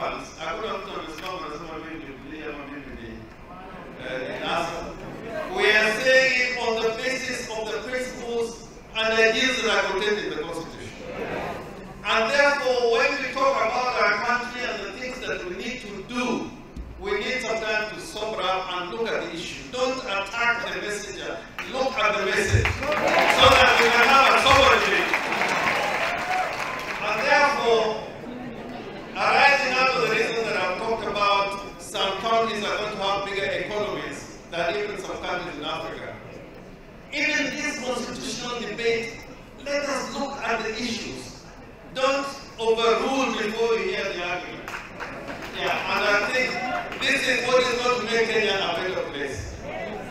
fans, hakuna mtu amesimama anasema mimi ni mbili ama mimi ni nasa. We are saying on the basis of the principles and ideas that are contained in the Constitution. And therefore, when we talk about our country and the things that we need to do, we need sometimes to sober up and look at the issue. Don't attack the messenger. Look at the message so that we can have a sober debate. And therefore, arising out of the reason that I've talked about, some countries are going to have bigger economies than even some countries in Africa. Even this constitutional debate, let us look at the issues. Don't overrule before you hear the argument. Yeah, and I think this is what is going to make Kenya a better place.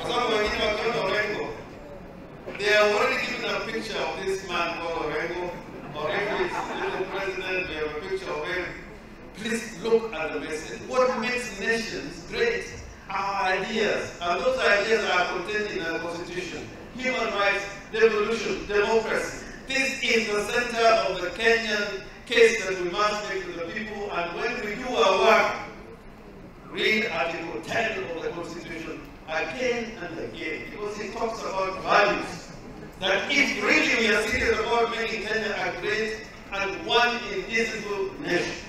For some of you, I come to Orengo. They have already given a picture of this man called Orengo. Orengo is the president. We have a picture of him. Please look at the message. What makes nations great are ideas, and those ideas are contained in the Constitution. Human rights, revolution, democracy. This is the center of the Kenyan case that we must make to the people, and when we do our work, read Article 10 of the Constitution again and again, because it talks about values. That if really we are serious about making Kenya a great and one indivisible nation,